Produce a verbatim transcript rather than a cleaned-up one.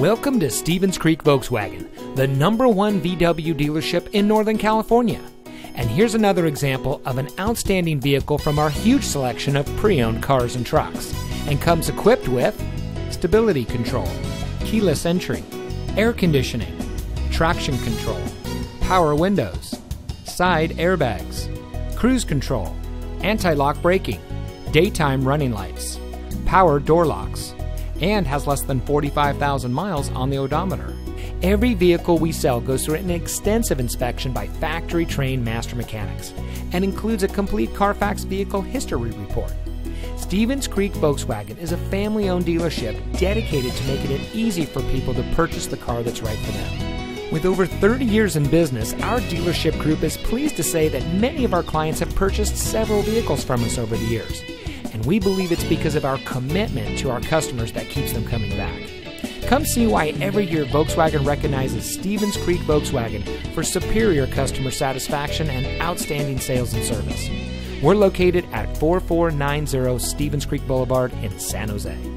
Welcome to Stevens Creek Volkswagen, the number one V W dealership in Northern California. And here's another example of an outstanding vehicle from our huge selection of pre-owned cars and trucks, and comes equipped with stability control, keyless entry, air conditioning, traction control, power windows, side airbags, cruise control, anti-lock braking, daytime running lights, power door locks, and has less than forty-five thousand miles on the odometer. Every vehicle we sell goes through an extensive inspection by factory-trained master mechanics and includes a complete Carfax vehicle history report. Stevens Creek Volkswagen is a family-owned dealership dedicated to making it easy for people to purchase the car that's right for them. With over thirty years in business, our dealership group is pleased to say that many of our clients have purchased several vehicles from us over the years. And we believe it's because of our commitment to our customers that keeps them coming back. Come see why every year Volkswagen recognizes Stevens Creek Volkswagen for superior customer satisfaction and outstanding sales and service. We're located at four four nine zero Stevens Creek Boulevard in San Jose.